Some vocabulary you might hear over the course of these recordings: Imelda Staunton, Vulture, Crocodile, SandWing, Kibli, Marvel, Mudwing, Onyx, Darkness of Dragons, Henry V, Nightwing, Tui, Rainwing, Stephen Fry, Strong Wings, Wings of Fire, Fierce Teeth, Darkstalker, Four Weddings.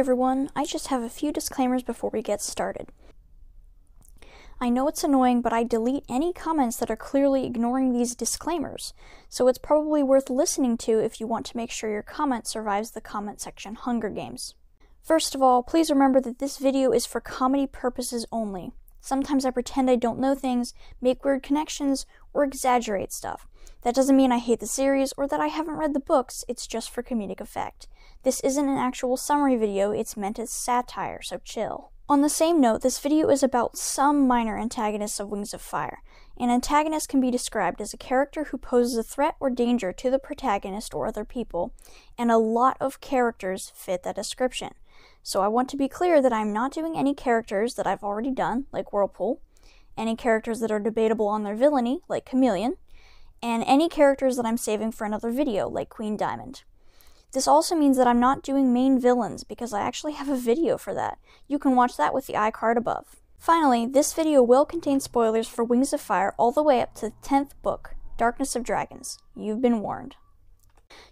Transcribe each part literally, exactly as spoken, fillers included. everyone, I just have a few disclaimers before we get started. I know it's annoying, but I delete any comments that are clearly ignoring these disclaimers, so it's probably worth listening to if you want to make sure your comment survives the comment section Hunger Games. First of all, please remember that this video is for comedy purposes only. Sometimes I pretend I don't know things, make weird connections, or exaggerate stuff. That doesn't mean I hate the series or that I haven't read the books, it's just for comedic effect. This isn't an actual summary video, it's meant as satire, so chill. On the same note, this video is about some minor antagonists of Wings of Fire. An antagonist can be described as a character who poses a threat or danger to the protagonist or other people, and a lot of characters fit that description. So I want to be clear that I'm not doing any characters that I've already done, like Whirlpool, any characters that are debatable on their villainy, like Chameleon, and any characters that I'm saving for another video, like Queen Diamond. This also means that I'm not doing main villains, because I actually have a video for that. You can watch that with the iCard above. Finally, this video will contain spoilers for Wings of Fire all the way up to the tenth book, Darkness of Dragons. You've been warned.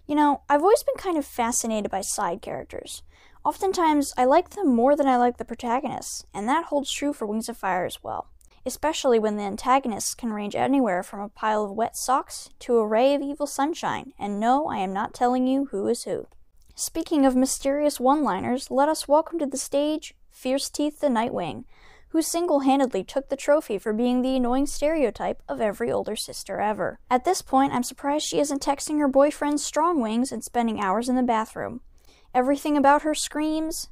You know, I've always been kind of fascinated by side characters. Oftentimes, I like them more than I like the protagonists, and that holds true for Wings of Fire as well, especially when the antagonists can range anywhere from a pile of wet socks to a ray of evil sunshine, and no, I am not telling you who is who. Speaking of mysterious one-liners, let us welcome to the stage Fierce Teeth the Nightwing, who single-handedly took the trophy for being the annoying stereotype of every older sister ever. At this point, I'm surprised she isn't texting her boyfriend Strong Wings and spending hours in the bathroom. Everything about her screams.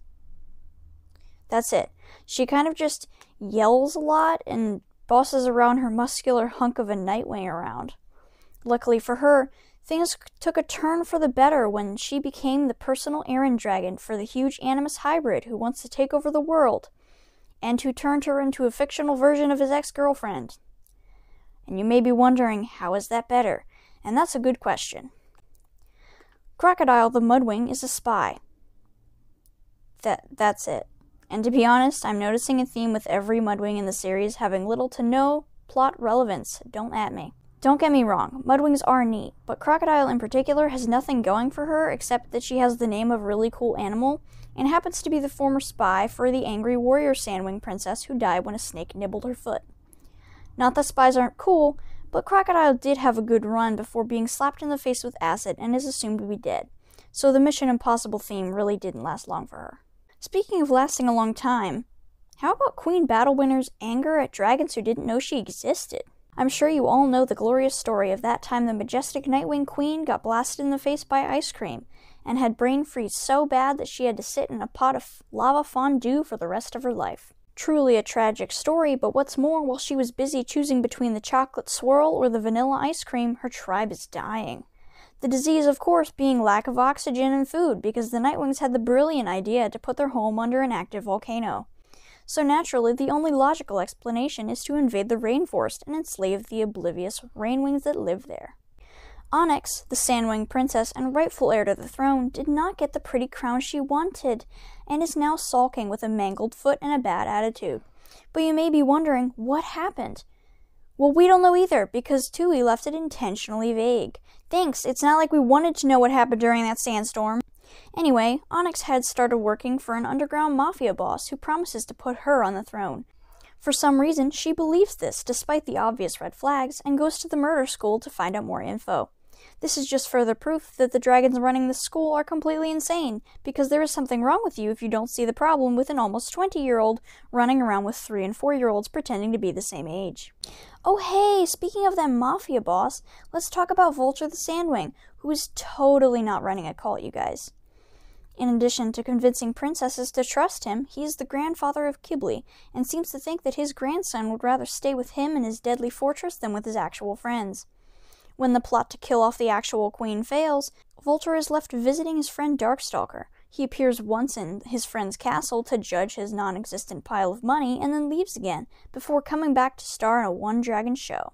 That's it. She kind of just yells a lot and bosses around her muscular hunk of a Nightwing around. Luckily for her, things took a turn for the better when she became the personal errand dragon for the huge animus hybrid who wants to take over the world, and who turned her into a fictional version of his ex-girlfriend. And you may be wondering, how is that better? And that's a good question. Crocodile the Mudwing is a spy. That, that's it. And to be honest, I'm noticing a theme with every Mudwing in the series having little to no plot relevance. Don't at me. Don't get me wrong, Mudwings are neat, but Crocodile in particular has nothing going for her except that she has the name of a really cool animal and happens to be the former spy for the angry warrior Sandwing princess who died when a snake nibbled her foot. Not that spies aren't cool, but Crocodile did have a good run before being slapped in the face with acid and is assumed to be dead, so the Mission Impossible theme really didn't last long for her. Speaking of lasting a long time, how about Queen Battlewinner's anger at dragons who didn't know she existed? I'm sure you all know the glorious story of that time the majestic Nightwing Queen got blasted in the face by ice cream, and had brain freeze so bad that she had to sit in a pot of lava fondue for the rest of her life. Truly a tragic story, but what's more, while she was busy choosing between the chocolate swirl or the vanilla ice cream, her tribe is dying. The disease, of course, being lack of oxygen and food, because the Nightwings had the brilliant idea to put their home under an active volcano. So naturally, the only logical explanation is to invade the rainforest and enslave the oblivious Rainwings that live there. Onyx, the Sandwing princess and rightful heir to the throne, did not get the pretty crown she wanted, and is now sulking with a mangled foot and a bad attitude. But you may be wondering, what happened? Well, we don't know either, because Tui left it intentionally vague. Thanks, it's not like we wanted to know what happened during that sandstorm. Anyway, Onyx had started working for an underground mafia boss who promises to put her on the throne. For some reason, she believes this, despite the obvious red flags, and goes to the murder school to find out more info. This is just further proof that the dragons running the school are completely insane, because there is something wrong with you if you don't see the problem with an almost twenty-year-old running around with three and four-year-olds pretending to be the same age. Oh hey, speaking of that mafia boss, let's talk about Vulture the Sandwing, who is totally not running a cult, you guys. In addition to convincing princesses to trust him, he is the grandfather of Kibli, and seems to think that his grandson would rather stay with him in his deadly fortress than with his actual friends. When the plot to kill off the actual queen fails, Vulture is left visiting his friend Darkstalker. He appears once in his friend's castle to judge his non-existent pile of money and then leaves again, before coming back to star in a one-dragon show.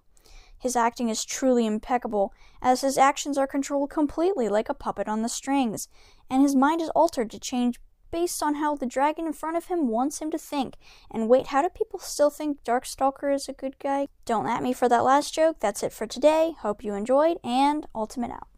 His acting is truly impeccable, as his actions are controlled completely like a puppet on the strings, and his mind is altered to change based on how the dragon in front of him wants him to think. And wait, how do people still think Darkstalker is a good guy? Don't at me for that last joke. That's it for today. Hope you enjoyed, and ultimate out.